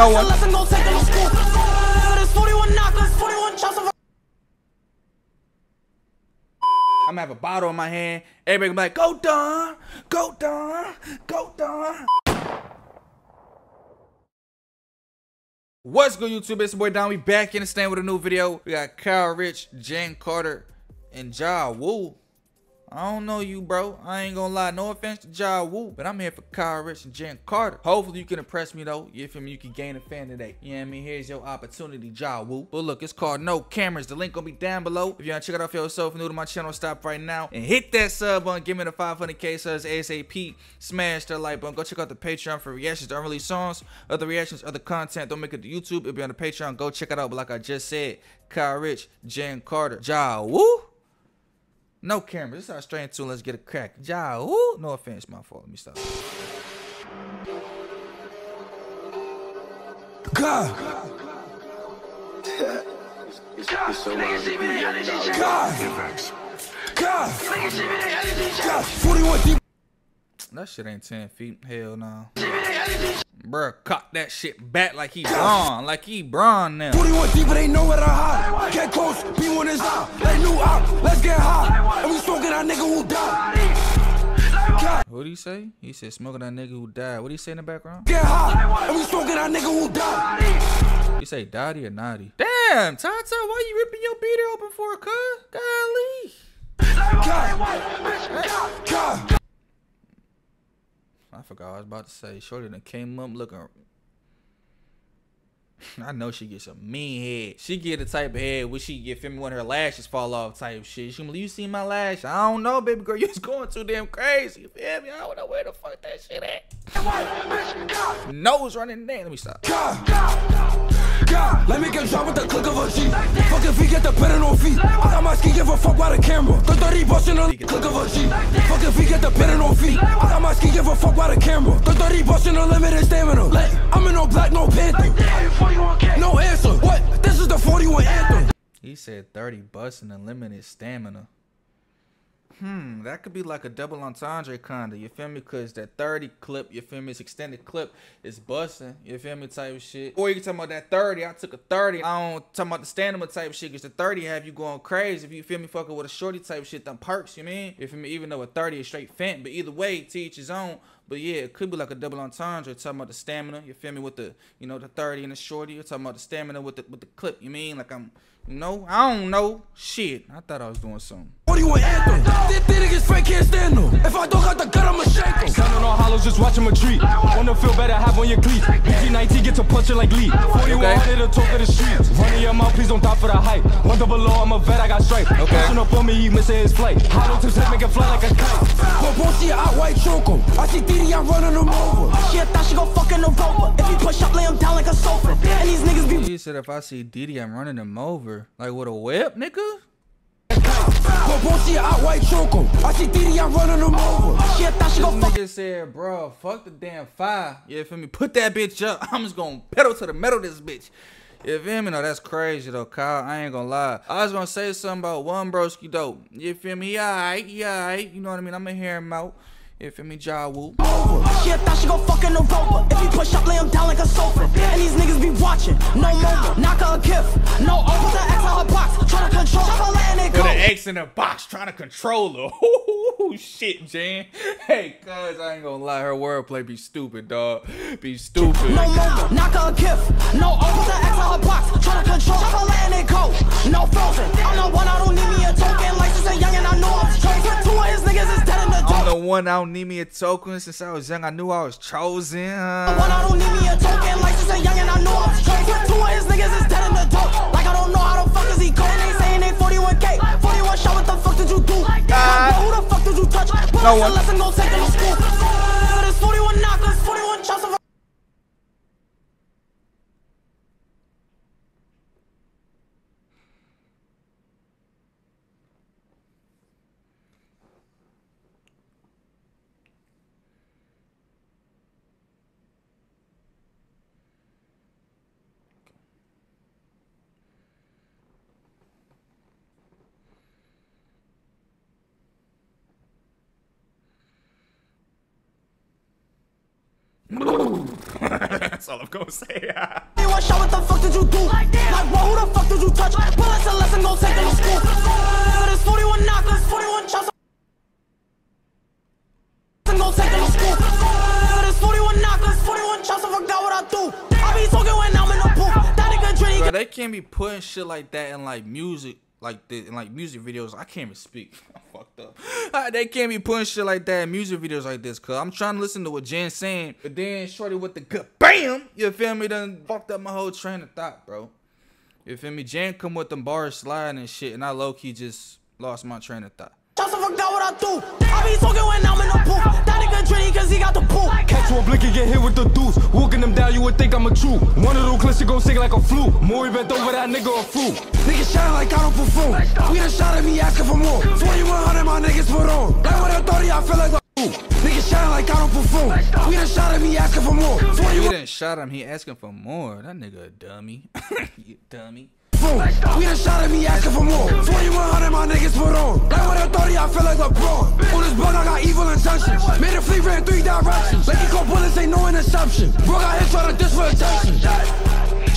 no one. I'm gonna have a bottle in my hand. Everybody gonna be like, go Don, go Don, go Don. What's good, YouTube? It's your boy Don. We back in the stand with a new video. We got Kyle Richh, Jane Carter, and Jah Woo. I don't know you, bro. I ain't gonna lie. No offense to Jah Woo, but I'm here for Kyle Richh and Jenn Carter. Hopefully you can impress me, though. You feel me? You can gain a fan today. You know what I mean? Here's your opportunity, Jah Woo. But look, it's called No Cameras. The link gonna be down below. If you wanna check it out for yourself, new to my channel, stop right now and hit that sub button. Give me the 500K subs ASAP. Smash that like button. Go check out the Patreon for reactions to unreleased songs, other reactions, other content. Don't make it to YouTube. It'll be on the Patreon. Go check it out. But like I just said, Kyle Richh, Jenn Carter, Jah Woo. No Cameras. This is our straight into. Let's get a crack. Jah Woo. No offense, my fault. Let me stop. God. God. That shit ain't 10 feet. Hell no. Bruh, cock that shit back like he Braun. Like he Braun now. 41 deep, but they know where to hide. Get close, B1 is out. They new out. Let's get high. And we smoking that nigga who died. What do you say? He said smoking that nigga who died. What do you say in the background? Get high. And we smoking that nigga who died. You say Dottie or Naughty? Damn, Tata, why you ripping your beater open for, cuz? Golly. God. I forgot what I was about to say. Shorty done came up looking. I know she gets a mean head. She get the type of head where she get, feel me, when her lashes fall off type shit. She like, you see my lash? I don't know, baby girl. You was going too damn crazy. You feel me? I don't know where the fuck that shit at. Nose running down. Let me stop. God, let me get shot with the click of a G. Fuck if we get the pin on feet. I got my skin, give a fuck by the camera. The 30 bucks in the click of a G. Fuck if we get the pin on feet. I got my skin, give a fuck by the camera. The 30 bucks in the limited stamina. Like, I'm in no black, no panther. No answer. What? This is the 41 anthem. He said 30 bucks in unlimited stamina. That could be like a double entendre kinda, you feel me? Cause that 30 clip, you feel me, it's extended clip, it's busting, you feel me, type of shit. Or you can talk about that 30, I took a 30, I don't talk about the stamina type of shit, cause the 30 have you going crazy, if you feel me, fucking with a shorty type of shit, them perks, you mean? You feel me, even though a 30 is straight fent, but either way, to each his own. But yeah, it could be like a double entendre, talking about the stamina, you feel me, with the, you know, the 30 and the shorty, you're talking about the stamina with the clip, you mean? Like I'm, you know, I don't know, shit, I thought I was doing something. If I don't got the gun, I'ma shake him. Sounding all hollows, just watch him a treat. Wanna feel better, have on your cleats. PG-19 gets a puncher like Lee. 4100 to talk of the streets. Running your mouth, please don't die for the hype. One double low, I'm a vet, I got stripes. Pushing up on me, he missing his flight. Hollow tips, head make it fly like a kite. But she a hot white choco. I see Didi, I'm running him over. She a thought she gon' fucking him over. If he push up, lay him down like a sofa. And these niggas be. He said, if I see Didi, I'm running him over. Like with a whip, nigga? Nigga said, bro, fuck the damn fire. You feel me? Put that bitch up. I'm just gonna pedal to the metal this bitch. You feel me? No, that's crazy though, Kyle. I ain't gonna lie. I was gonna say something about one broski though. You feel me? He alright, you know what I mean? I'm gonna hear him out. You feel me? Jah Woo. She thought she gon' fucking him over. If he push up, lay him down like a sofa. And these niggas be watching. No more. Knock her a gift. No over the X on her box. Tryna control her, letting it go. Put an X in her box, trying to control her. Ooh, shit, Jan. Hey, cuz, I ain't gonna lie. Her wordplay be stupid, dog. Be stupid. No more. Knock her a gift. No over the X on her box. Tryna control her, letting it go. No frozen. I'm the one, I don't need me a token. License a young and I know I'm straight. Two of his niggas is dead in the dark. I'm the one, I don't need me a token. Since I was young, I knew I was chosen. I don't need me a token. License and young and I know I'm straight. With two of his niggas is dead in the dope. Like I don't know how the fuck is he going. They saying they 41K. 41 shot, what the fuck did you do? Who the fuck did you touch? Put no one. Lesson, go take them to school. There's 41 knockers, 41 shots of. That's all I'm gonna say. What the fuck did you do? Like, who the fuck did you touch? Bullets and lesson go take them to school. There's 41 knockers, 41 chops. Go take them to school. There's 41 knockers, 41 chops. I forgot what I do. I be talking when I'm in the pool. That nigga drinking. They can't be putting shit like that in like music. Like this, in like music videos, I can't even speak. I'm fucked up. They can't be putting shit like that in music videos like this, cuz I'm trying to listen to what Jen's saying, but then shorty with the good BAM! You feel me? Done fucked up my whole train of thought, bro. You feel me? Jen come with them bars sliding and shit, and I low-key just lost my train of thought. Just forgot what I do. I be talking when I'm in the pool. That nigga drinking cause he got the pool. Catch one blick and get hit with the deuce. Walking them down, you would think I'm a true. One of them clips to go sing like a flu. More bent over that nigga a fool. Niggas shouting like I don't perform. Tweet a shot at me asking for more. 2100 my niggas put on. Like when I'm 30, I feel like a fool. Niggas shouting like I don't perform. Tweet a shot at me asking for more. He didn't shot him, he asking for more. That nigga a dummy. You dummy. We done shot at me asking for more. 2100 my niggas put on. Like when I'm 30 I feel like LeBron. On this block I got evil intentions. Made a fleet ran 3 directions. Like he called bullets ain't no interception. Bro got hit trying to diss for attention.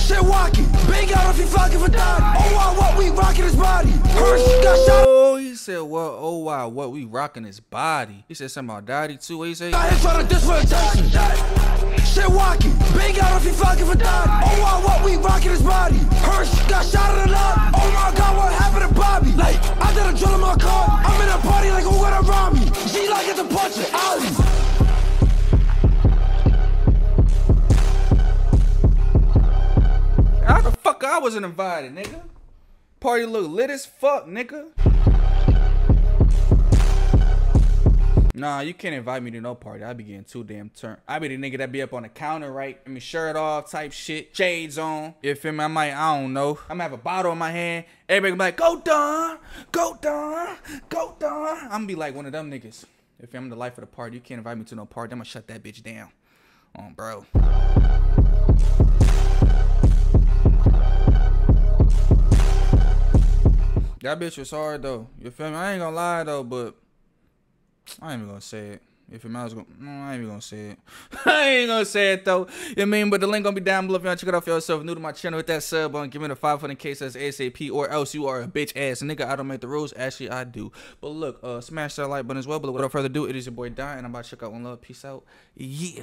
Shit walking. Big out if he flocking for time. Oh wow what we rocking his body. Oh he said well oh wow what we rocking his body. He said something about daddy too. What he said? Got hit trying to diss for attention. Shit walking, big out if he flocking for time. Oh wow what we rocking his body. Hirsch got shot at a lot. Oh my god what happened to Bobby. Like I did a drill in my car. I'm in a party like who gonna rob me. She like it's a bunch of alleys. How the fuck I wasn't invited, nigga? Party look lit as fuck, nigga. Nah, you can't invite me to no party. I be getting too damn turned. I be the nigga that be up on the counter, right? I mean, shirt off type shit. Shades on. You feel me? I might, I don't know. I'm gonna have a bottle in my hand. Everybody gonna be like, go Don! Go Don! Go Don! I'm gonna be like one of them niggas. If I'm the life of the party, you can't invite me to no party. I'm gonna shut that bitch down. Bro. That bitch was hard, though. You feel me? I ain't gonna lie, though, but... I ain't even gonna say it. If your mouth's gonna, no, I ain't even gonna say it. I ain't gonna say it though. You know I mean? But the link gonna be down below if y'all check it out for yourself. New to my channel, hit that sub button. Give me the 500K says ASAP, or else you are a bitch ass nigga. I don't make the rules. Actually, I do. But look, smash that like button as well. But without further ado, it is your boy Don, and I'm about to check out one love. Peace out. Yeah.